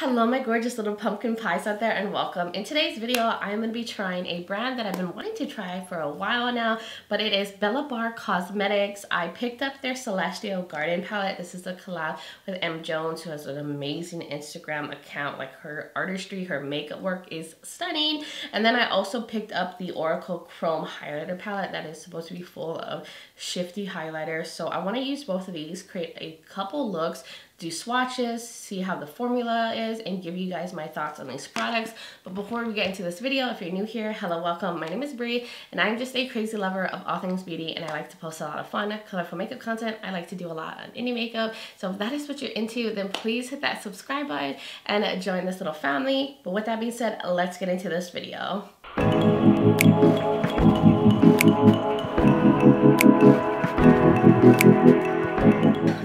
Hello my gorgeous little pumpkin pies out there, and welcome. In today's video I'm going to be trying a brand that I've been wanting to try for a while now, but it is Bella Bar Cosmetics. I picked up their Celestial Garden Palette. This is a collab with M. Jones, who has an amazing Instagram account. Like, her artistry, her makeup work is stunning. And then I also picked up the Oracle Chrome Highlighter Palette that is supposed to be full of shifty highlighters. So I want to use both of these, create a couple looks, do swatches, see how the formula is, and give you guys my thoughts on these products. But before we get into this video, if you're new here, hello, welcome. My name is Bree, and I'm just a crazy lover of all things beauty, and I like to post a lot of fun, colorful makeup content. I like to do a lot on indie makeup. So if that is what you're into, then please hit that subscribe button and join this little family. But with that being said, let's get into this video.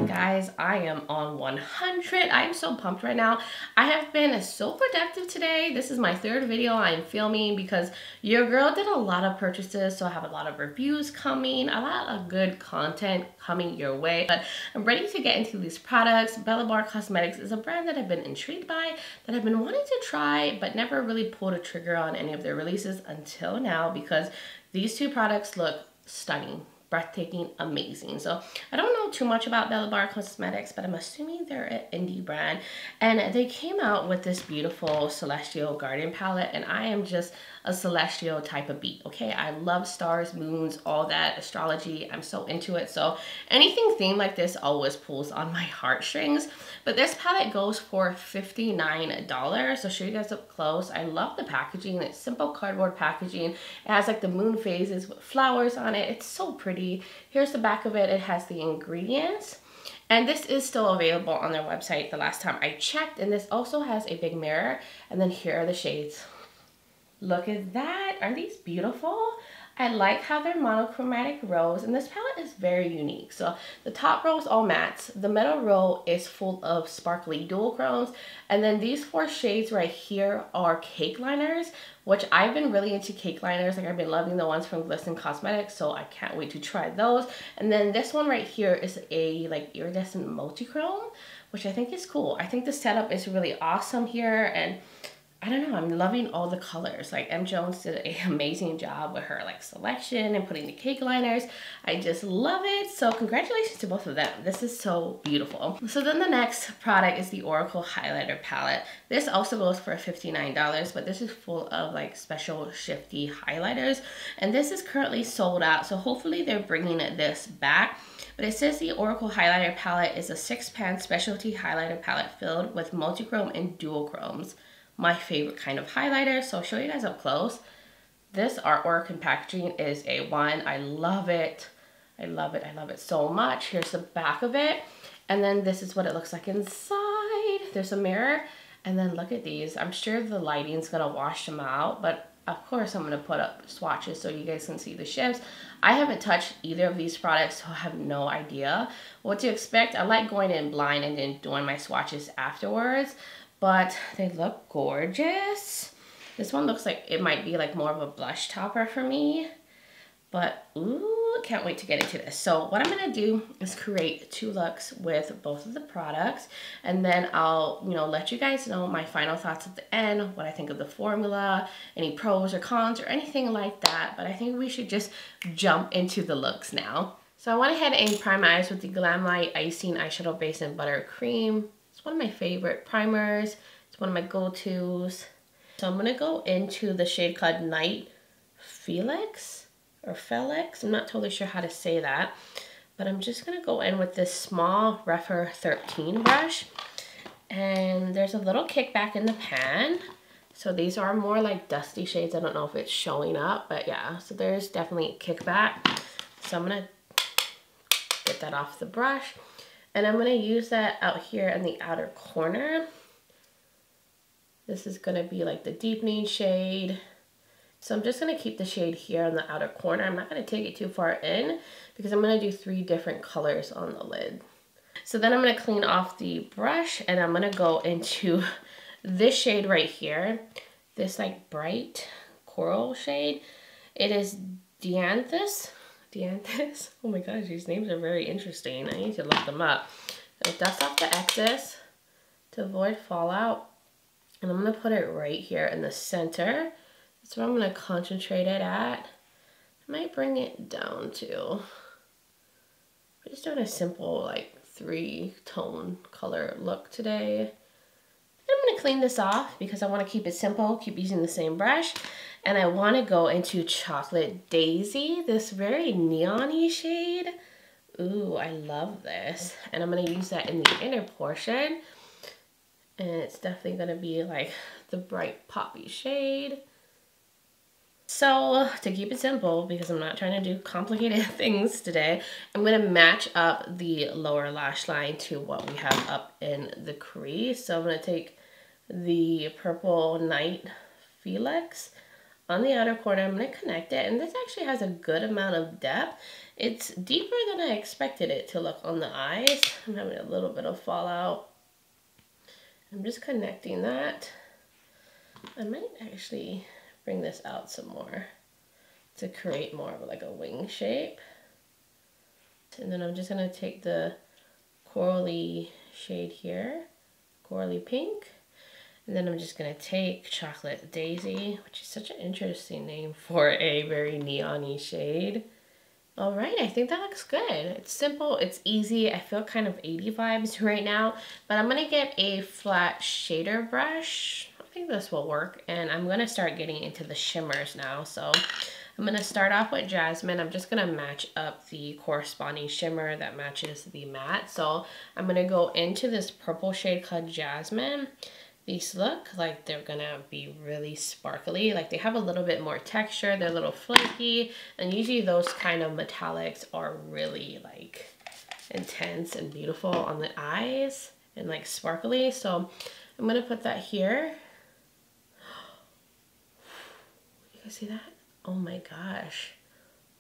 Guys, I am on 100. I am so pumped right now. I have been so productive today. This is my third video I'm filming because your girl did a lot of purchases, so I have a lot of reviews coming, a lot of good content coming your way. But I'm ready to get into these products. Bella Bar Cosmetics is a brand that I've been intrigued by, that I've been wanting to try, but never really pulled a trigger on any of their releases until now, because these two products look stunning. Breathtaking, amazing. So I don't know too much about Bella Bar Cosmetics, but I'm assuming they're an indie brand, and they came out with this beautiful Celestial Garden Palette, and I am just a celestial type of beat, okay? I love stars, moons, all that, astrology. I'm so into it, so anything themed like this always pulls on my heartstrings. But this palette goes for $59, so I'll show you guys up close. I love the packaging. It's simple cardboard packaging. It has like the moon phases with flowers on it. It's so pretty. Here's the back of it. It has the ingredients, and this is still available on their website the last time I checked. And this also has a big mirror, and then here are the shades. Look at that. Aren't these beautiful? I like how they're monochromatic rows, and this palette is very unique. So the top row is all mattes, the middle row is full of sparkly dual chromes, and then these four shades right here are cake liners, which I've been really into cake liners. Like, I've been loving the ones from Glisten Cosmetics, so I can't wait to try those. And then this one right here is a like iridescent multi-chrome, which I think is cool. I think the setup is really awesome here, and I don't know, I'm loving all the colors. Like, M. Jones did an amazing job with her like selection and putting the cake liners. I just love it. So congratulations to both of them. This is so beautiful. So then the next product is the Oracle Highlighter Palette. This also goes for $59, but this is full of like special shifty highlighters. And this is currently sold out, so hopefully they're bringing this back. But it says the Oracle Highlighter Palette is a 6-pan specialty highlighter palette filled with multi-chrome and dual chromes. My favorite kind of highlighter, so I'll show you guys up close. This artwork and packaging is A1. I love it. I love it. I love it so much. Here's the back of it, and then this is what it looks like inside. There's a mirror, and then look at these. I'm sure the lighting's gonna wash them out, but of course I'm gonna put up swatches so you guys can see the shifts. I haven't touched either of these products, so I have no idea what to expect. I like going in blind and then doing my swatches afterwards, but they look gorgeous. This one looks like it might be like more of a blush topper for me, but ooh, can't wait to get into this. So what I'm gonna do is create two looks with both of the products, and then I'll, you know, let you guys know my final thoughts at the end, what I think of the formula, any pros or cons or anything like that. But I think we should just jump into the looks now. So I went ahead and primed my eyes with the Glamlite Icing Eyeshadow Base and Buttercream. One of my favorite primers. It's one of my go-to's. So I'm gonna go into the shade called Night Felix or Felix. I'm not totally sure how to say that, but I'm just gonna go in with this small Refer 13 brush. And there's a little kickback in the pan. So these are more like dusty shades. I don't know if it's showing up, but yeah. So there's definitely a kickback. So I'm gonna get that off the brush. And I'm gonna use that out here in the outer corner. This is gonna be like the deepening shade. So I'm just gonna keep the shade here on the outer corner. I'm not gonna take it too far in because I'm gonna do three different colors on the lid. So then I'm gonna clean off the brush, and I'm gonna go into this shade right here. This like bright coral shade. It is Dianthus. Dianthus. Oh my gosh, these names are very interesting. I need to look them up. Dust off the excess to avoid fallout. And I'm going to put it right here in the center. That's where I'm going to concentrate it at. I might bring it down too. We're just doing a simple like 3-tone color look today. I'm going to clean this off because I want to keep it simple, keep using the same brush. And I want to go into Chocolate Daisy, this very neon-y shade. Ooh, I love this. And I'm going to use that in the inner portion. And it's definitely going to be like the bright poppy shade. So to keep it simple, because I'm not trying to do complicated things today, I'm going to match up the lower lash line to what we have up in the crease. So I'm going to take the purple Night Felix on the outer corner. I'm going to connect it, and this actually has a good amount of depth. It's deeper than I expected it to look on the eyes. I'm having a little bit of fallout. I'm just connecting that. I might actually bring this out some more to create more of like a wing shape. And then I'm just going to take the corally shade here, corally pink. And then I'm just going to take Chocolate Daisy, which is such an interesting name for a very neon-y shade. All right, I think that looks good. It's simple, it's easy. I feel kind of 80s vibes right now, but I'm going to get a flat shader brush. I think this will work, and I'm going to start getting into the shimmers now. So I'm going to start off with Jasmine. I'm just going to match up the corresponding shimmer that matches the matte. So I'm going to go into this purple shade called Jasmine. These look like they're gonna be really sparkly. Like they have a little bit more texture. They're a little flaky. And usually those kind of metallics are really like intense and beautiful on the eyes and like sparkly. So I'm gonna put that here. You guys see that? Oh my gosh.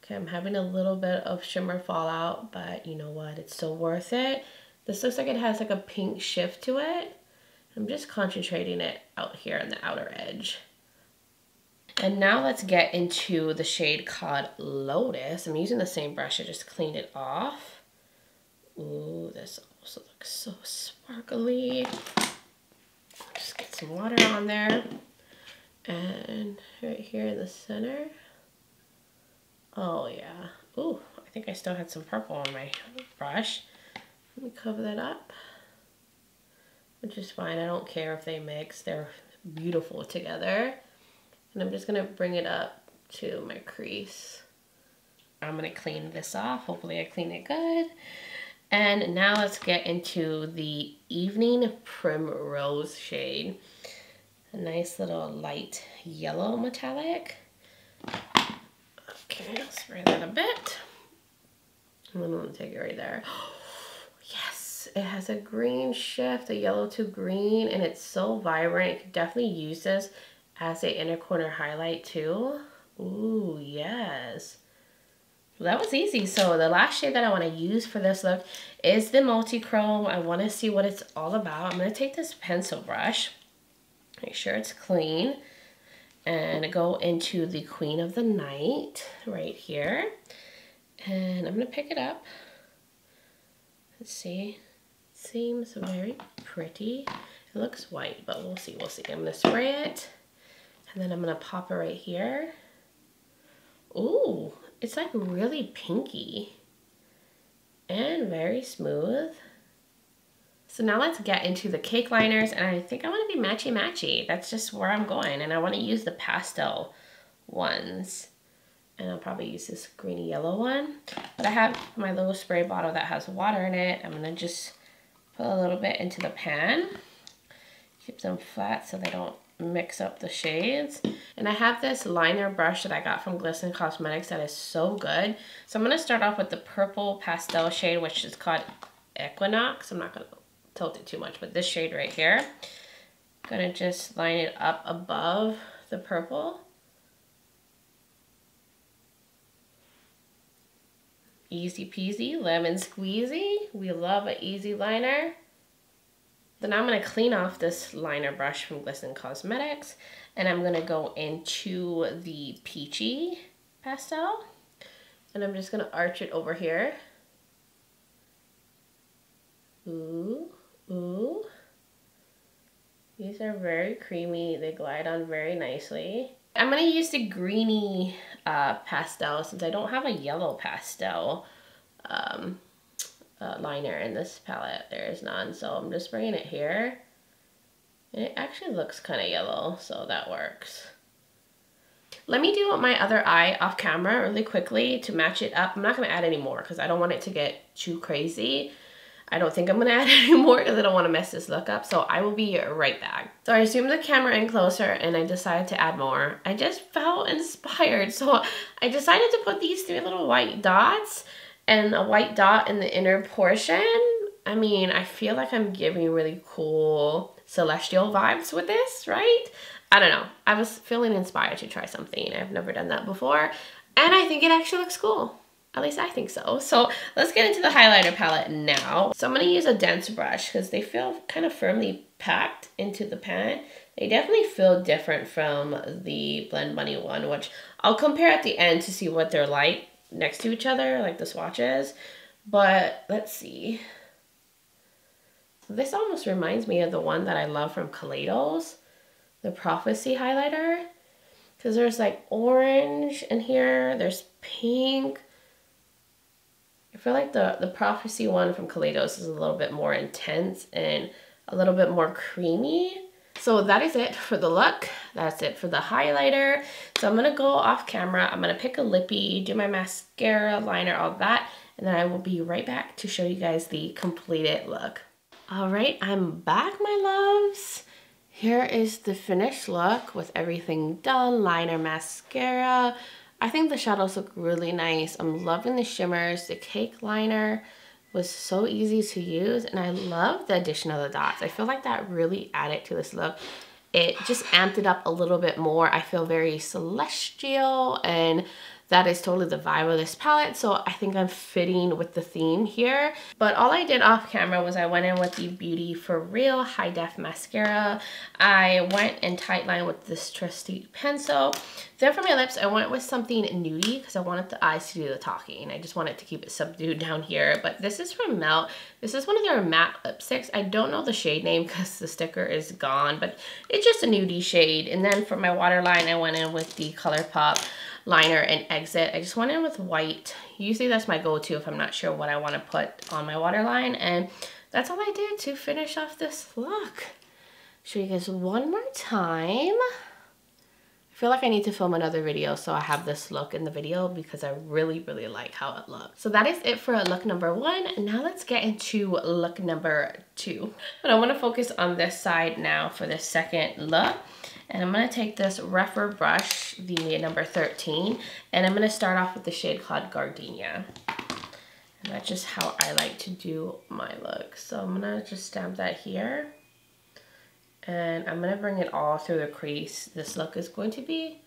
Okay, I'm having a little bit of shimmer fallout, but you know what? It's still worth it. This looks like it has like a pink shift to it. I'm just concentrating it out here on the outer edge. And now let's get into the shade called Lotus. I'm using the same brush, I just cleaned it off. Ooh, this also looks so sparkly. Just get some water on there. And right here in the center. Oh yeah. Ooh, I think I still had some purple on my brush. Let me cover that up. Which is fine, I don't care if they mix, they're beautiful together. And I'm just gonna bring it up to my crease. I'm gonna clean this off, hopefully I clean it good. And now let's get into the Evening Primrose shade. A nice little light yellow metallic. Okay, I'll spray that a bit. I'm gonna take it right there. It has a green shift, a yellow to green, and it's so vibrant. You can definitely use this as an inner corner highlight too. Ooh, yes. Well, that was easy. So the last shade that I want to use for this look is the multi-chrome. I want to see what it's all about. I'm going to take this pencil brush, make sure it's clean, and go into the Queen of the Night right here. And I'm going to pick it up. Let's see. Seems very pretty. It looks white, but we'll see, we'll see. I'm gonna spray it, and then I'm gonna pop it right here. Ooh, it's like really pinky and very smooth. So now let's get into the cake liners, and I think I wanna be matchy-matchy. That's just where I'm going, and I wanna use the pastel ones. And I'll probably use this greeny yellow one. But I have my little spray bottle that has water in it. I'm gonna just put a little bit into the pan. Keep them flat so they don't mix up the shades. And I have this liner brush that I got from Glisten Cosmetics that is so good. So I'm gonna start off with the purple pastel shade, which is called Equinox. I'm not gonna tilt it too much, but this shade right here. I'm gonna just line it up above the purple. Easy peasy, lemon squeezy. We love an easy liner. Then I'm going to clean off this liner brush from Glisten Cosmetics, and I'm going to go into the peachy pastel, and I'm just going to arch it over here. Ooh, ooh. These are very creamy. They glide on very nicely. I'm going to use the greeny pastel since I don't have a yellow pastel liner in this palette. There is none, so I'm just bringing it here. And it actually looks kind of yellow, so that works. Let me do my other eye off camera really quickly to match it up. I'm not going to add any more because I don't want it to get too crazy. I don't think I'm going to add any more because I don't want to mess this look up. So I will be right back. So I zoomed the camera in closer and I decided to add more. I just felt inspired. So I decided to put these three little white dots and a white dot in the inner portion. I mean, I feel like I'm giving really cool celestial vibes with this, right? I don't know. I was feeling inspired to try something. I've never done that before. And I think it actually looks cool. At least I think so. So let's get into the highlighter palette now. So I'm going to use a dense brush because they feel kind of firmly packed into the pan. They definitely feel different from the Blend Bunny one, which I'll compare at the end to see what they're like next to each other, like the swatches. But let's see. This almost reminds me of the one that I love from Kaleidos, the Prophecy highlighter. Because there's like orange in here, there's pink. I feel like the Prophecy one from Kaleidos is a little bit more intense and a little bit more creamy. So that is it for the look. That's it for the highlighter. So I'm going to go off camera. I'm going to pick a lippy, do my mascara, liner, all that. And then I will be right back to show you guys the completed look. All right, I'm back, my loves. Here is the finished look with everything done, liner, mascara. I think the shadows look really nice. I'm loving the shimmers. The cake liner was so easy to use, and I love the addition of the dots. I feel like that really added to this look. It just amped it up a little bit more. I feel very celestial, and that is totally the vibe of this palette, so I think I'm fitting with the theme here. But all I did off camera was I went in with the Beauty For Real High Def Mascara. I went and tightlined with this trusty pencil. Then for my lips, I went with something nudie because I wanted the eyes to do the talking. I just wanted to keep it subdued down here. But this is from Melt. This is one of their matte lipsticks. I don't know the shade name because the sticker is gone, but it's just a nudie shade. And then for my waterline, I went in with the ColourPop liner and exit. I just went in with white. Usually that's my go-to if I'm not sure what I want to put on my waterline, and that's all I did to finish off this look. Show you guys one more time. I feel like I need to film another video so I have this look in the video because I really like how it looks. So that is it for look number one. Now let's get into look number two. But I want to focus on this side now for the second look. And I'm going to take this Refer brush, the number 13, and I'm going to start off with the shade Cloud Gardenia. And that's just how I like to do my look. So I'm going to just stamp that here. And I'm going to bring it all through the crease. This look is going to be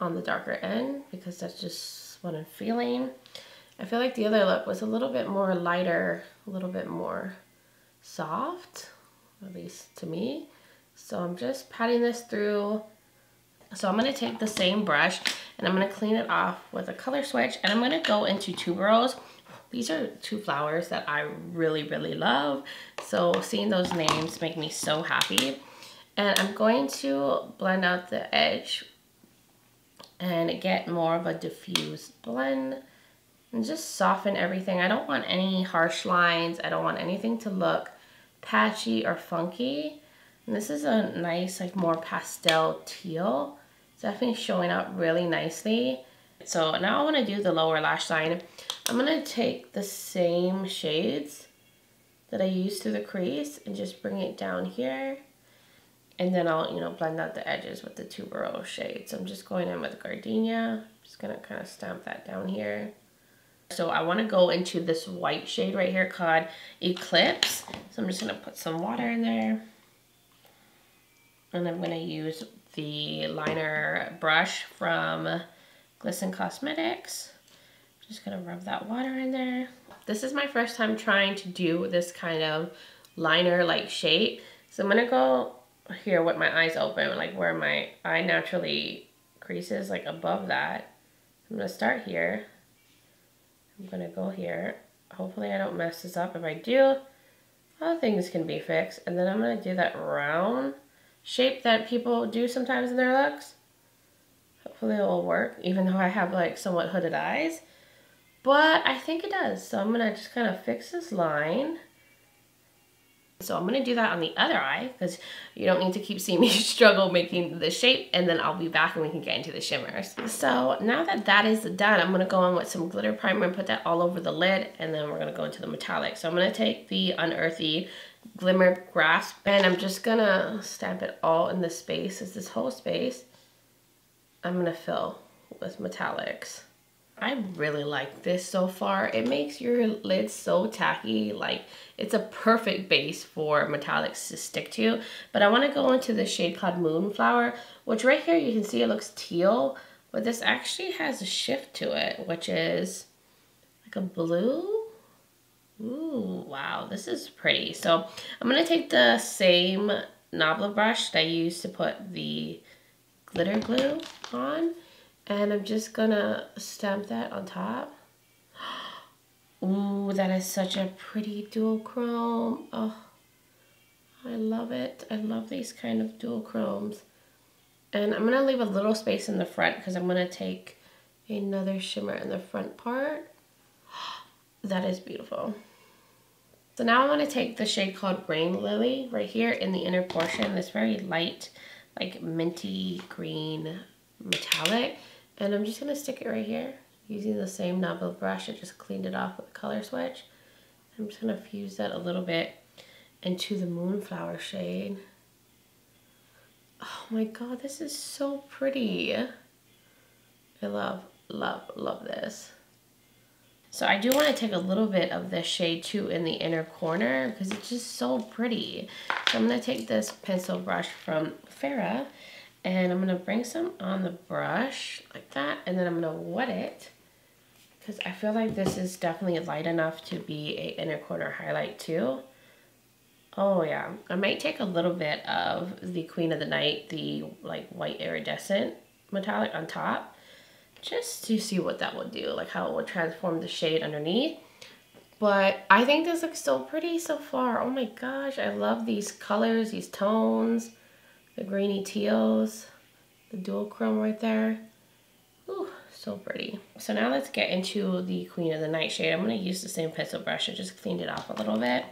on the darker end because that's just what I'm feeling. I feel like the other look was a little bit more lighter, a little bit more soft, at least to me. So I'm just patting this through. So I'm going to take the same brush and I'm going to clean it off with a color switch. And I'm going to go into Tuberose. These are two flowers that I really love. So seeing those names make me so happy. And I'm going to blend out the edge and get more of a diffused blend. And just soften everything. I don't want any harsh lines. I don't want anything to look patchy or funky. And this is a nice, like, more pastel teal. It's definitely showing up really nicely. So now I want to do the lower lash line. I'm going to take the same shades that I used through the crease and just bring it down here. And then I'll, you know, blend out the edges with the Tuberose shade. So I'm just going in with Gardenia. I'm just going to kind of stamp that down here. So I want to go into this white shade right here called Eclipse. So I'm just going to put some water in there. And I'm going to use the liner brush from Glisten Cosmetics. I'm just going to rub that water in there. This is my first time trying to do this kind of liner-like shape. So I'm going to go here with my eyes open, like where my eye naturally creases, like above that. I'm going to start here. I'm going to go here. Hopefully I don't mess this up. If I do, all things can be fixed. And then I'm going to do that round. shape that people do sometimes in their looks. Hopefully it will work, even though I have like somewhat hooded eyes. But I think it does. So I'm gonna just kind of fix this line. So I'm gonna do that on the other eye because you don't need to keep seeing me struggle making the shape, and then I'll be back and we can get into the shimmers. So now that that is done, I'm gonna go on with some glitter primer and put that all over the lid, and then we're gonna go into the metallic. So I'm gonna take the Unearthly Glimmer Grasp and I'm just gonna stamp it all in the space. It's this whole space I'm gonna fill with metallics. I really like this so far. It makes your lid so tacky. Like, it's a perfect base for metallics to stick to. But I want to go into the shade Pod Moonflower, which right here you can see it looks teal, but this actually has a shift to it, which is like a blue. Ooh, wow, this is pretty. So I'm going to take the same Nobla brush that I used to put the glitter glue on. And I'm just gonna stamp that on top. Ooh, that is such a pretty dual chrome. Oh, I love it. I love these kind of dual chromes. And I'm gonna leave a little space in the front because I'm gonna take another shimmer in the front part. That is beautiful. So now I wanna take the shade called Rain Lily right here in the inner portion, this very light, like minty green metallic. And I'm just going to stick it right here using the same Nobla brush. I just cleaned it off with a color switch. I'm just going to fuse that a little bit into the Moonflower shade. Oh my god, this is so pretty. I love, love, love this. So I do want to take a little bit of this shade too in the inner corner because it's just so pretty. So I'm going to take this pencil brush from Farrah. And I'm going to bring some on the brush like that, and then I'm going to wet it because I feel like this is definitely light enough to be an inner corner highlight too. Oh yeah, I might take a little bit of the Queen of the Night, the like white iridescent metallic on top just to see what that would do, like how it would transform the shade underneath. But I think this looks so pretty so far. Oh my gosh, I love these colors, these tones. The greeny teals, the dual chrome right there. Ooh, so pretty. So now let's get into the Queen of the Night shade. I'm going to use the same pencil brush. I just cleaned it off a little bit.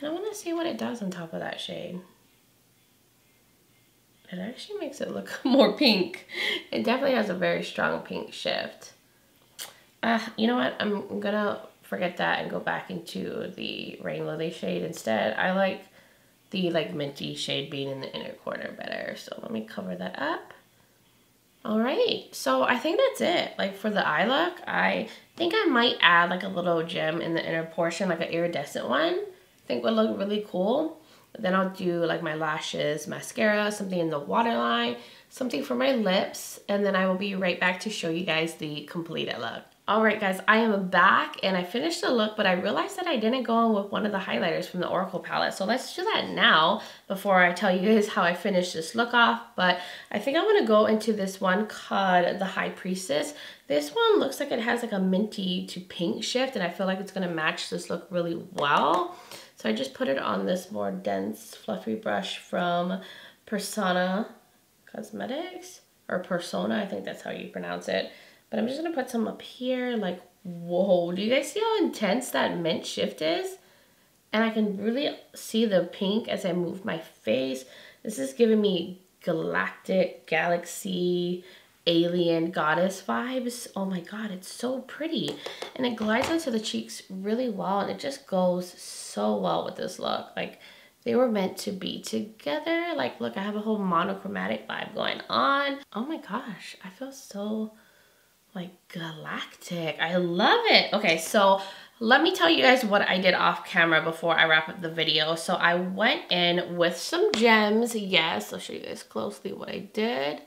And I want to see what it does on top of that shade. It actually makes it look more pink. It definitely has a very strong pink shift. You know what? I'm going to forget that and go back into the Rain Lily shade instead. I like the like minty shade being in the inner corner better. So let me cover that up. All right, so I think that's it. Like for the eye look, I think I might add like a little gem in the inner portion, like an iridescent one. I think would look really cool. But then I'll do like my lashes, mascara, something in the waterline, something for my lips, and then I will be right back to show you guys the completed look. Alright guys, I am back and I finished the look, but I realized that I didn't go on with one of the highlighters from the Oracle palette. So let's do that now before I tell you guys how I finished this look off. But I think I want to go into this one called the High Priestess. This one looks like it has like a minty to pink shift, and I feel like it's going to match this look really well. So I just put it on this more dense fluffy brush from Persona Cosmetics, or Persona, I think that's how you pronounce it. But I'm just going to put some up here. Like, whoa, do you guys see how intense that mint shift is? And I can really see the pink as I move my face. This is giving me galactic, galaxy, alien, goddess vibes. Oh my god, it's so pretty. And it glides onto the cheeks really well. And it just goes so well with this look. Like, they were meant to be together. Like, look, I have a whole monochromatic vibe going on. Oh my gosh, I feel so like galactic. I love it. Okay, so let me tell you guys what I did off camera before I wrap up the video. So I went in with some gems. Yes, I'll show you guys closely what I did.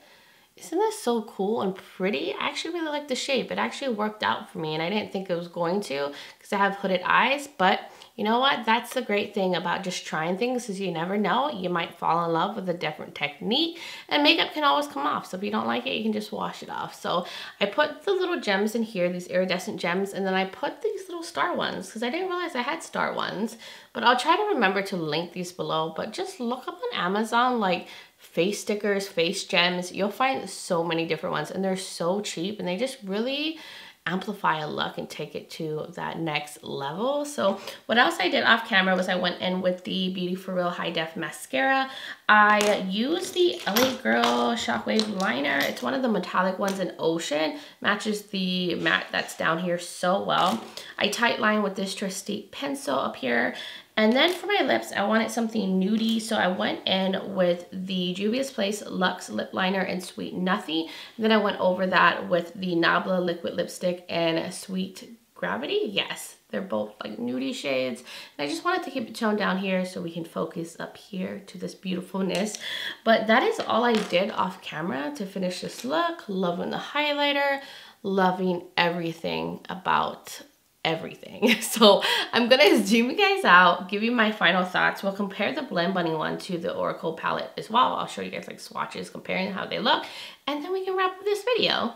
Isn't this so cool and pretty? I actually really like the shape. It actually worked out for me, and I didn't think it was going to because I have hooded eyes, but you know what? That's the great thing about just trying things, is you never know. You might fall in love with a different technique, and makeup can always come off. So if you don't like it, you can just wash it off. So I put the little gems in here, these iridescent gems, and then I put these little star ones because I didn't realize I had star ones. But I'll try to remember to link these below, but just look up on Amazon, like face stickers, face gems. You'll find so many different ones, and they're so cheap, and they just really amplify a look and take it to that next level. So what else I did off camera was I went in with the Beauty For Real High Def Mascara. I used the LA Girl Shockwave Liner. It's one of the metallic ones in Ocean. Matches the matte that's down here so well. I tight line with this Tristique pencil up here. And then for my lips, I wanted something nudie, so I went in with the Juvia's Place Luxe Lip Liner and Sweet Nothing. And then I went over that with the Nabla Liquid Lipstick and Sweet Gravity. Yes, they're both like nudie shades. And I just wanted to keep it toned down here so we can focus up here to this beautifulness. But that is all I did off camera to finish this look. Loving the highlighter, loving everything about everything. So I'm gonna zoom you guys out, give you my final thoughts. We'll compare the Blend Bunny one to the Oracle palette as well. I'll show you guys like swatches, comparing how they look, and then we can wrap up this video.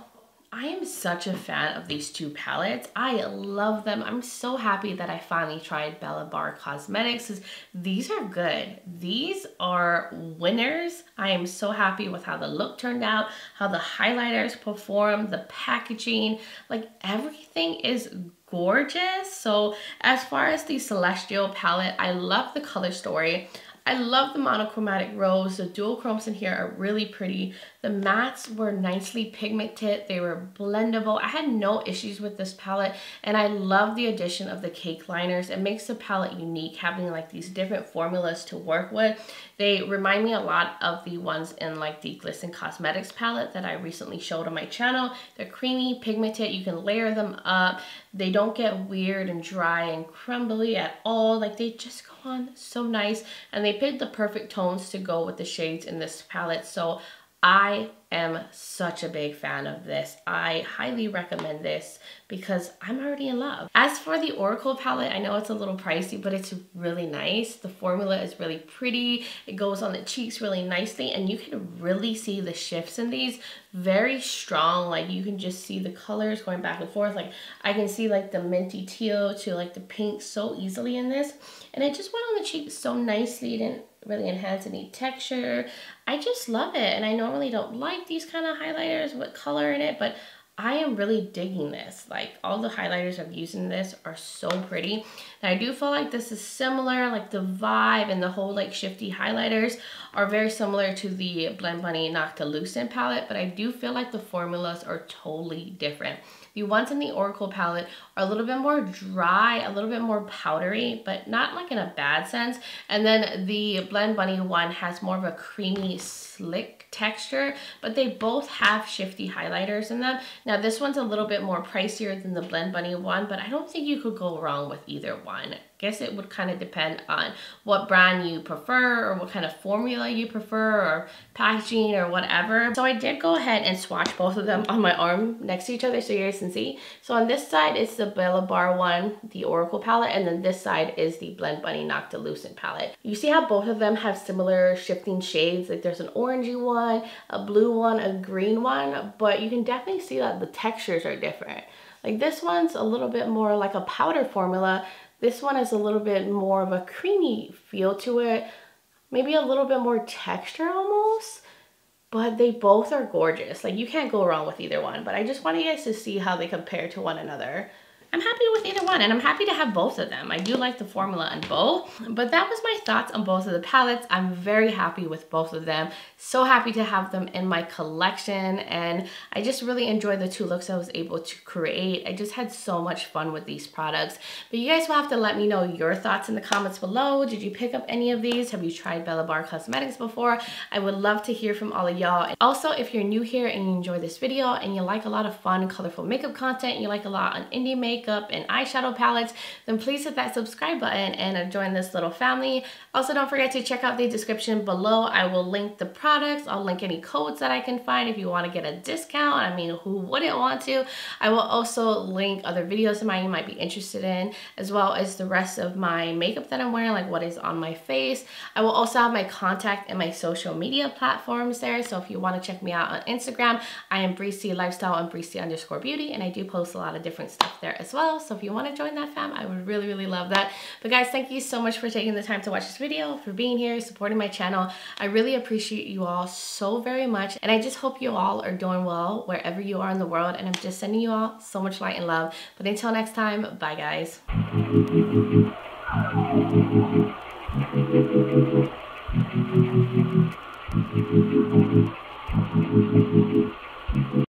I am such a fan of these two palettes. I love them. I'm so happy that I finally tried Bella Bar Cosmetics. These are good. These are winners. I am so happy with how the look turned out, how the highlighters perform, the packaging, like everything is gorgeous. So as far as the Celestial palette, I love the color story. I love the monochromatic rose. The dual chromes in here are really pretty. The mattes were nicely pigmented. They were blendable. I had no issues with this palette, and I love the addition of the cake liners. It makes the palette unique, having like these different formulas to work with. They remind me a lot of the ones in like the Glisten Cosmetics palette that I recently showed on my channel. They're creamy, pigmented. You can layer them up. They don't get weird and dry and crumbly at all. Like, they just go on so nice, and they picked the perfect tones to go with the shades in this palette. So I am such a big fan of this. I highly recommend this because I'm already in love. As for the Oracle palette, I know it's a little pricey, but it's really nice. The formula is really pretty. It goes on the cheeks really nicely, and you can really see the shifts in these. Very strong, like you can just see the colors going back and forth. Like, I can see like the minty teal to like the pink so easily in this. And it just went on the cheeks so nicely. It didn't really enhance any texture. I just love it, and I normally don't like these kind of highlighters with color in it, but I am really digging this. Like, all the highlighters I've used in this are so pretty, and I do feel like this is similar. Like, the vibe and the whole like shifty highlighters are very similar to the Blend Bunny Noctilucent palette, but I do feel like the formulas are totally different. The ones in the Oracle palette are a little bit more dry, a little bit more powdery, but not like in a bad sense. And then the Blend Bunny one has more of a creamy, slick texture, but they both have shifty highlighters in them. Now, this one's a little bit more pricier than the Blend Bunny one, but I don't think you could go wrong with either one. I guess it would kind of depend on what brand you prefer, or what kind of formula you prefer, or packaging, or whatever. So I did go ahead and swatch both of them on my arm next to each other so you guys can see. So on this side is the Bella Bar one, the Oracle palette, and then this side is the Blend Bunny Noctilucent palette. You see how both of them have similar shifting shades. Like, there's an orangey one, a blue one, a green one, but you can definitely see that the textures are different. Like, this one's a little bit more like a powder formula. This one is a little bit more of a creamy feel to it, maybe a little bit more texture almost, but they both are gorgeous. Like, you can't go wrong with either one, but I just wanted you guys to see how they compare to one another. I'm happy with either one, and I'm happy to have both of them. I do like the formula on both, but that was my thoughts on both of the palettes. I'm very happy with both of them. So happy to have them in my collection, and I just really enjoyed the two looks I was able to create. I just had so much fun with these products, but you guys will have to let me know your thoughts in the comments below. Did you pick up any of these? Have you tried Bella Bar Cosmetics before? I would love to hear from all of y'all. Also, if you're new here and you enjoy this video and you like a lot of fun, colorful makeup content, you like a lot on indie make, makeup and eyeshadow palettes, then please hit that subscribe button and join this little family. Also, don't forget to check out the description below. I will link the products. I'll link any codes that I can find if you want to get a discount. I mean, who wouldn't want to? I will also link other videos of mine you might be interested in, as well as the rest of my makeup that I'm wearing, like what is on my face. I will also have my contact and my social media platforms there. So if you want to check me out on Instagram, I am Breezy Lifestyle and Breezy_Beauty, and I do post a lot of different stuff there as well. So if you want to join that fam, I would really, really love that. But guys, thank you so much for taking the time to watch this video, for being here, supporting my channel. I really appreciate you all so very much, and I just hope you all are doing well wherever you are in the world, and I'm just sending you all so much light and love. But until next time, bye guys.